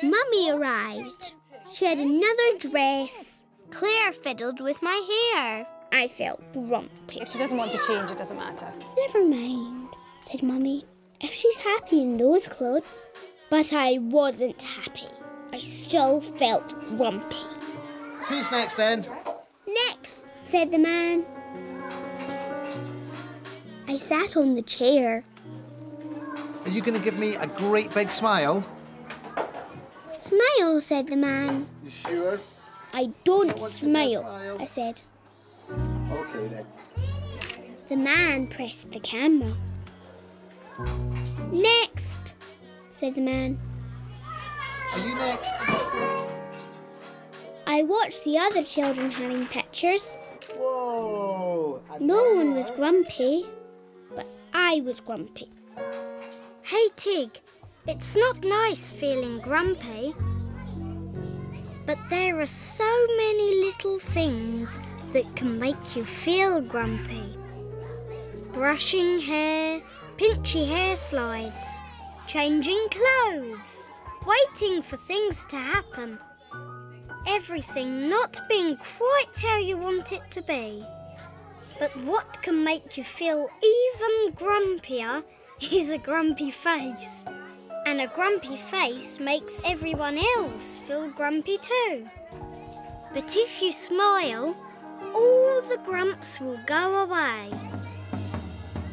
Mummy arrived. She had another dress. Claire fiddled with my hair. I felt grumpy. If she doesn't want to change, it doesn't matter. Never mind, said Mummy. If she's happy in those clothes. But I wasn't happy. I still felt grumpy. Who's next then? Next, said the man. I sat on the chair. Are you going to give me a great big smile? Smile, said the man. You sure? I don't smile, smile, I said. OK, then. The man pressed the camera. Next, said the man. Are you next? I watched the other children having pictures. Whoa! No one was grumpy, but I was grumpy. Hey, Tig, it's not nice feeling grumpy. But there are so many little things that can make you feel grumpy. Brushing hair, pinchy hair slides, changing clothes, waiting for things to happen. Everything not being quite how you want it to be. But what can make you feel even grumpier is a grumpy face. And a grumpy face makes everyone else feel grumpy too. But if you smile, all the grumps will go away.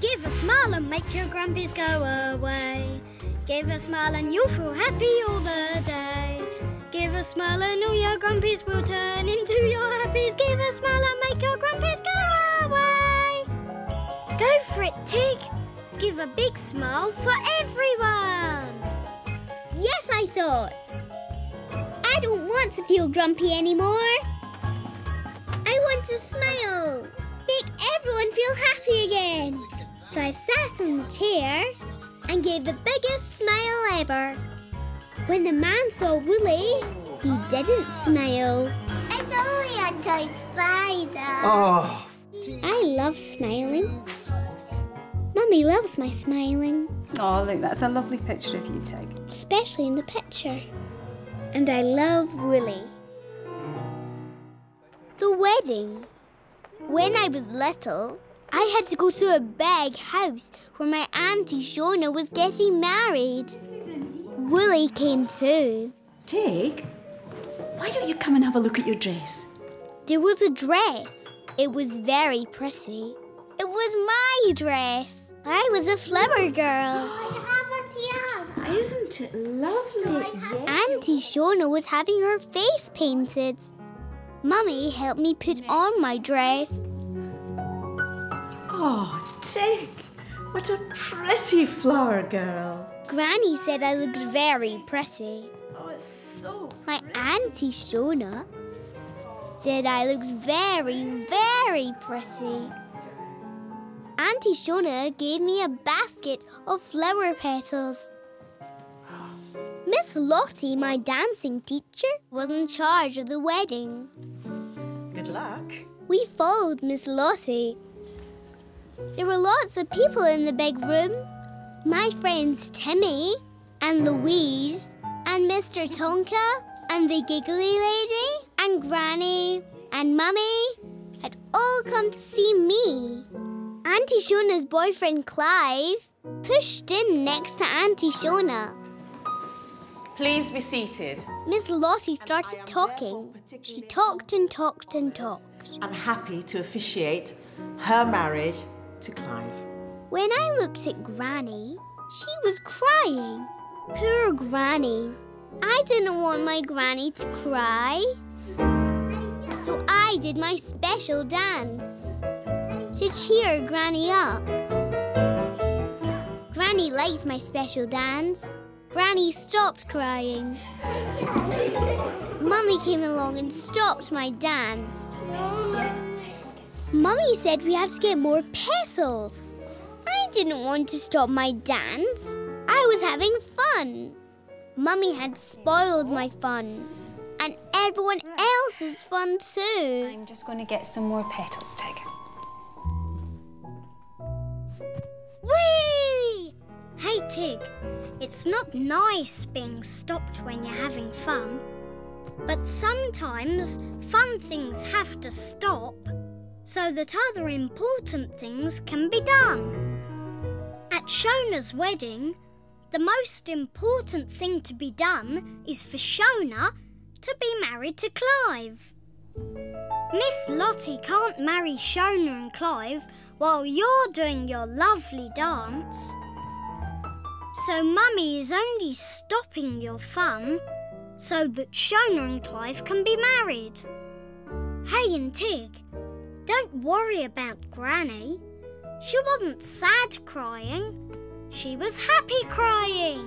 Give a smile and make your grumpies go away. Give a smile and you'll feel happy all the day. Give a smile and all your grumpies will turn into your happies. Give a smile and make your grumpies go away. Go for it, Tig. Give a big smile for everyone. Yes, I thought. I don't want to feel grumpy anymore. I want to smile. Make everyone feel happy again. So I sat on the chair and gave the biggest smile ever. When the man saw Willy, he didn't smile. It's only a toy spider. Oh. I love smiling. Mummy loves my smiling. Oh, look, that's a lovely picture of you, Tig. Especially in the picture. And I love Willy. The wedding. When I was little, I had to go to a big house where my Auntie Shona was getting married. Willy came too. Tig, why don't you come and have a look at your dress? There was a dress. It was very pretty. It was my dress. I was a flower girl. I have a tiara. Isn't it lovely? Yes, Auntie Shona was having her face painted. Mummy helped me put on my dress. Oh, Tig, what a pretty flower girl. Granny said I looked very pretty. Oh, it's so pretty. My Auntie Shona said I looked very, very pretty. Auntie Shona gave me a basket of flower petals. Miss Lottie, my dancing teacher, was in charge of the wedding. Good luck. We followed Miss Lottie. There were lots of people in the big room. My friends Timmy and Louise and Mister Tonka and the Giggly Lady and Granny and Mummy had all come to see me. Auntie Shona's boyfriend Clive pushed in next to Auntie Shona. Please be seated. Miss Lottie started talking. She talked and talked and talked. I'm happy to officiate her marriage to Clive. When I looked at Granny, she was crying. Poor Granny. I didn't want my Granny to cry. So I did my special dance to cheer Granny up. Granny liked my special dance. Granny stopped crying. Mummy came along and stopped my dance. Mummy said we had to get more petals. I didn't want to stop my dance. I was having fun. Mummy had spoiled my fun. And everyone else's fun too. I'm just going to get some more petals, Tig. Whee! Hey, Tig. It's not nice being stopped when you're having fun. But sometimes fun things have to stop so that other important things can be done. At Shona's wedding, the most important thing to be done is for Shona to be married to Clive. Miss Lottie can't marry Shona and Clive while you're doing your lovely dance. So Mummy is only stopping your fun so that Shona and Clive can be married. Hey, and Tig, don't worry about Granny. She wasn't sad crying. She was happy crying.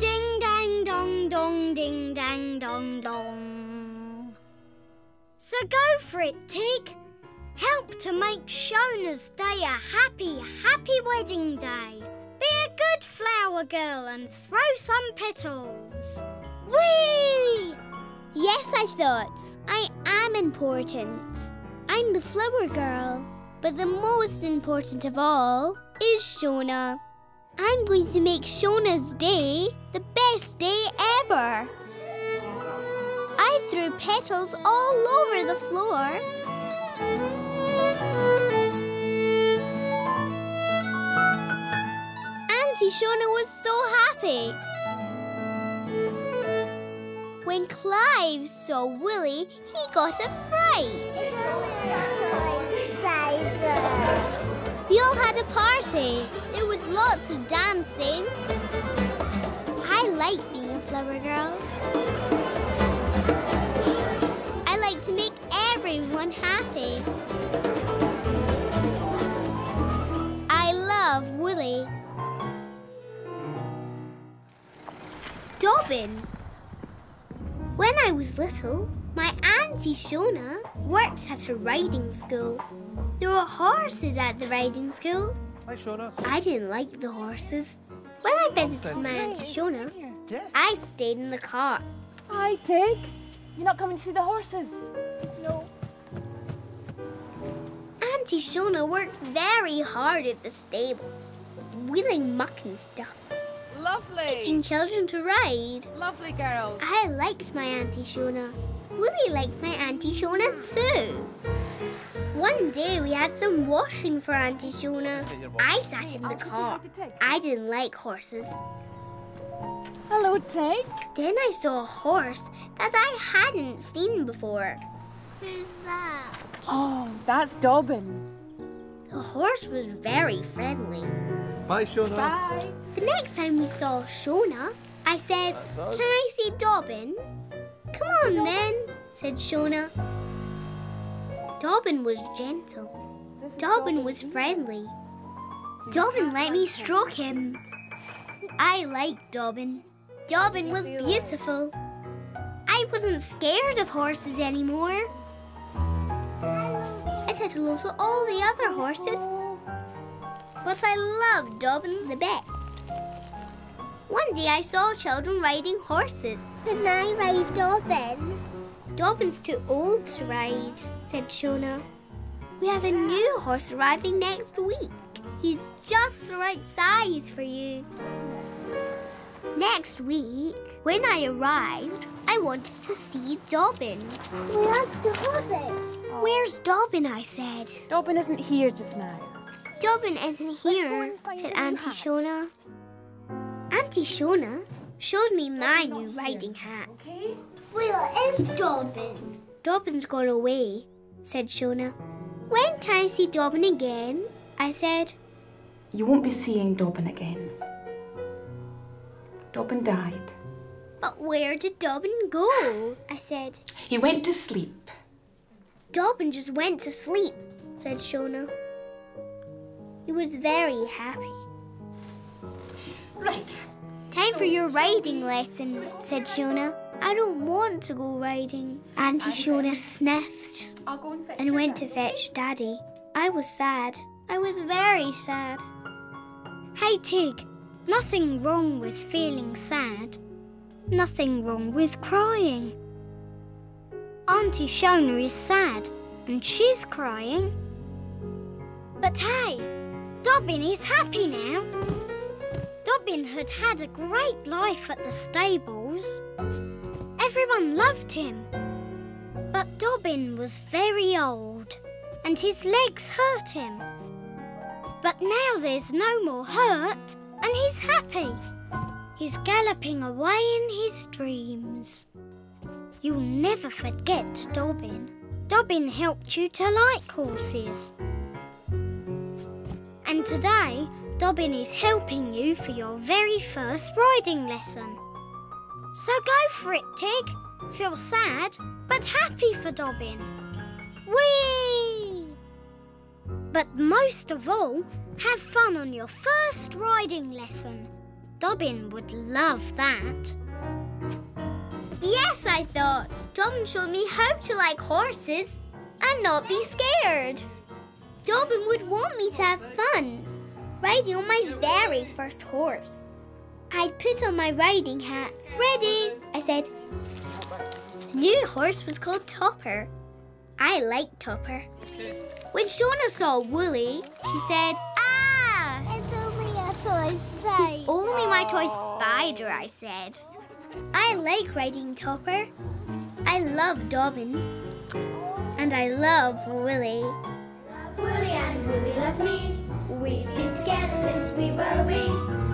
Ding, dang, dong, dong, ding, dang, dong, dong. So go for it, Tig. Help to make Shona's day a happy, happy wedding day. Be a good flower girl and throw some petals. Whee! Yes, I thought. I am important. I'm the flower girl. But the most important of all is Shona. I'm going to make Shona's day the best day ever. I threw petals all over the floor. Auntie Shona was so happy. When Clive saw Willy, he got a fright. It's only a spider. We all had a party. There was lots of dancing. I like being a flower girl. I like to make everyone happy. I love Willy. Dobbin. When I was little, my Auntie Shona worked at a riding school. There were horses at the riding school. Hi, Shona. I didn't like the horses. When I visited my Auntie Shona, yeah. I stayed in the car. Hi, Tig. You're not coming to see the horses? No. Auntie Shona worked very hard at the stables, wheeling muck and stuff. Lovely. Teaching children to ride. Lovely girls. I liked my Auntie Shona. Willy liked my Auntie Shona too. One day we had some washing for Auntie Shona. I sat in the car. I didn't like horses. Hello, Tig. Then I saw a horse that I hadn't seen before. Who's that? Oh, that's Dobbin. The horse was very friendly. Bye, Shona. Bye. The next time we saw Shona, I said, "Can I see Dobbin?" "Come on, Dobbin, then," said Shona. Dobbin was gentle. Dobbin, Dobbin was friendly. Dobbin let me stroke him. I liked Dobbin. Dobbin was beautiful. I wasn't scared of horses anymore. I said hello to all the other horses. But I loved Dobbin the best. One day I saw children riding horses. Can I ride Dobbin? Dobbin's too old to ride, said Shona. We have a new horse arriving next week. He's just the right size for you. Next week, when I arrived, I wanted to see Dobbin. We asked Dobbin. Where's Dobbin, I said. Dobbin isn't here just now. Dobbin isn't here, said Auntie Shona. Auntie Shona showed me my new riding hat. Okay. Where is Dobbin? Dobbin's gone away, said Shona. When can I see Dobbin again? I said. You won't be seeing Dobbin again. Dobbin died. But where did Dobbin go? I said. He went to sleep. Dobbin just went to sleep, said Shona. He was very happy. Right. Time so, for your riding so lesson, said Shona. I don't want to go riding. Auntie Shona sniffed I'll go and, fetch and went to fetch Daddy. I was sad. I was very sad. Hey, Tig. Nothing wrong with feeling sad. Nothing wrong with crying. Auntie Shona is sad and she's crying. But hey, Dobbin is happy now. Dobbin had had a great life at the stables. Everyone loved him. But Dobbin was very old and his legs hurt him. But now there's no more hurt and he's happy. He's galloping away in his dreams. You'll never forget Dobbin. Dobbin helped you to like horses. And today, Dobbin is helping you for your very first riding lesson. So go for it, Tig. Feel sad, but happy for Dobbin. Whee! But most of all, have fun on your first riding lesson. Dobbin would love that. Yes, I thought. Dobbin showed me how to like horses and not be scared. Dobbin would want me to have fun riding on my very first horse. I put on my riding hat. Ready, I said. The new horse was called Topper. I liked Topper. When Shona saw Woolly, she said, ah! It's only a toy spider. He's only my toy spider, I said. I like riding Topper. I love Dobbin. And I love Willy. Willy and Willy love me. We've been together since we were wee.